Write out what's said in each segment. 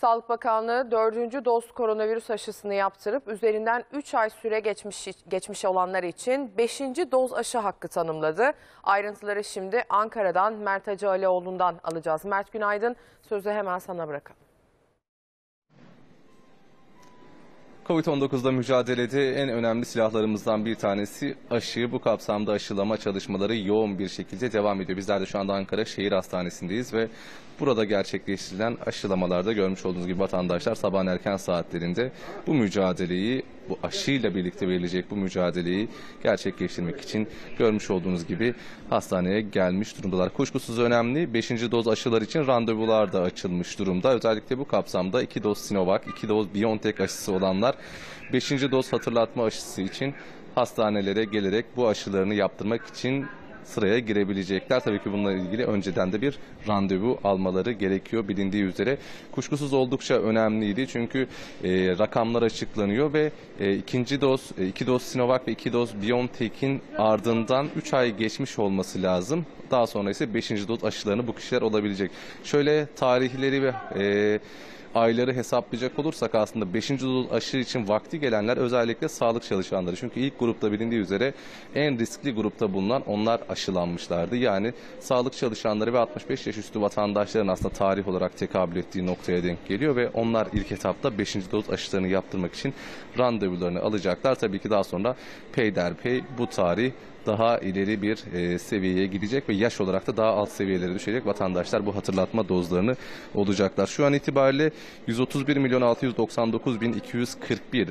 Sağlık Bakanlığı 4. doz koronavirüs aşısını yaptırıp üzerinden 3 ay süre geçmiş olanlar için 5. doz aşı hakkı tanımladı. Ayrıntıları şimdi Ankara'dan Mert Acıaloğlu'ndan alacağız. Mert, günaydın. Sözü hemen sana bırakalım. Covid-19'da mücadelede en önemli silahlarımızdan bir tanesi aşı. Bu kapsamda aşılama çalışmaları yoğun bir şekilde devam ediyor. Bizler de şu anda Ankara Şehir Hastanesi'ndeyiz ve burada gerçekleştirilen aşılamalarda görmüş olduğunuz gibi vatandaşlar sabahın erken saatlerinde bu mücadeleyi, bu aşıyla birlikte verilecek bu mücadeleyi gerçekleştirmek için görmüş olduğunuz gibi hastaneye gelmiş durumdalar. Kuşkusuz önemli, 5. doz aşılar için randevular da açılmış durumda. Özellikle bu kapsamda 2 doz Sinovac, 2 doz BioNTech aşısı olanlar 5. doz hatırlatma aşısı için hastanelere gelerek bu aşılarını yaptırmak için sıraya girebilecekler. Tabii ki bununla ilgili önceden de bir randevu almaları gerekiyor bilindiği üzere. Kuşkusuz oldukça önemliydi çünkü rakamlar açıklanıyor ve iki doz Sinovac ve 2 doz BioNTech'in ardından 3 ay geçmiş olması lazım. Daha sonra ise 5. doz aşılarını bu kişiler olabilecek. Şöyle tarihleri ve ayları hesaplayacak olursak aslında 5. doz aşı için vakti gelenler özellikle sağlık çalışanları. Çünkü ilk grupta bilindiği üzere en riskli grupta bulunan onlar aşılanmışlardı. Yani sağlık çalışanları ve 65 yaş üstü vatandaşların aslında tarih olarak tekabül ettiği noktaya denk geliyor ve onlar ilk etapta 5. doz aşılarını yaptırmak için randevularını alacaklar. Tabii ki daha sonra peyderpey bu tarih daha ileri bir seviyeye gidecek ve yaş olarak da daha alt seviyelere düşecek vatandaşlar bu hatırlatma dozlarını olacaklar. Şu an itibariyle 131.699.241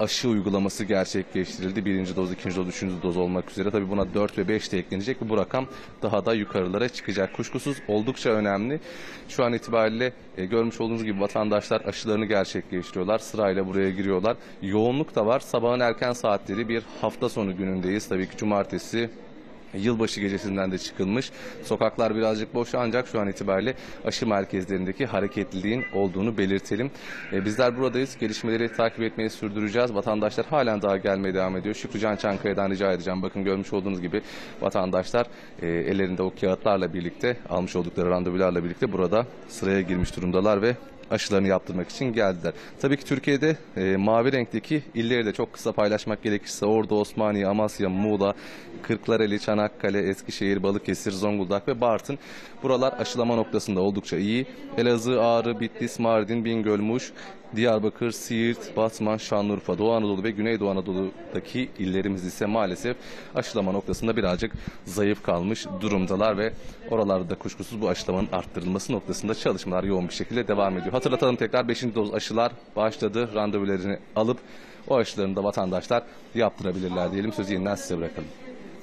aşı uygulaması gerçekleştirildi. 1. doz, 2. doz, 3. doz olmak üzere. Tabii buna 4 ve 5 de eklenecek ve bu rakam daha da yukarılara çıkacak. Kuşkusuz oldukça önemli. Şu an itibariyle görmüş olduğunuz gibi vatandaşlar aşılarını gerçekleştiriyorlar. Sırayla buraya giriyorlar. Yoğunluk da var. Sabahın erken saatleri, bir hafta sonu günündeyiz. Tabii ki cumartesi, yılbaşı gecesinden de çıkılmış. Sokaklar birazcık boş ancak şu an itibariyle aşı merkezlerindeki hareketliliğin olduğunu belirtelim. Bizler buradayız. Gelişmeleri takip etmeyi sürdüreceğiz. Vatandaşlar halen daha gelmeye devam ediyor. Şükrü Can Çankaya'dan rica edeceğim. Bakın görmüş olduğunuz gibi vatandaşlar ellerinde o kağıtlarla birlikte, almış oldukları randevularla birlikte burada sıraya girmiş durumdalar ve aşılarını yaptırmak için geldiler. Tabii ki Türkiye'de mavi renkteki illeri de çok kısa paylaşmak gerekirse Ordu, Osmaniye, Amasya, Muğla, Kırklareli, Çanakkale, Eskişehir, Balıkesir, Zonguldak ve Bartın. Buralar aşılama noktasında oldukça iyi. Elazığ, Ağrı, Bitlis, Mardin, Bingöl, Muş, Diyarbakır, Siirt, Batman, Şanlıurfa, Doğu Anadolu ve Güneydoğu Anadolu'daki illerimiz ise maalesef aşılama noktasında birazcık zayıf kalmış durumdalar ve oralarda da kuşkusuz bu aşılamanın arttırılması noktasında çalışmalar yoğun bir şekilde devam ediyor. Hatırlatalım tekrar, 5. doz aşılar başladı. Randevularını alıp o aşılarını da vatandaşlar yaptırabilirler diyelim. Sözü yeniden size bırakalım.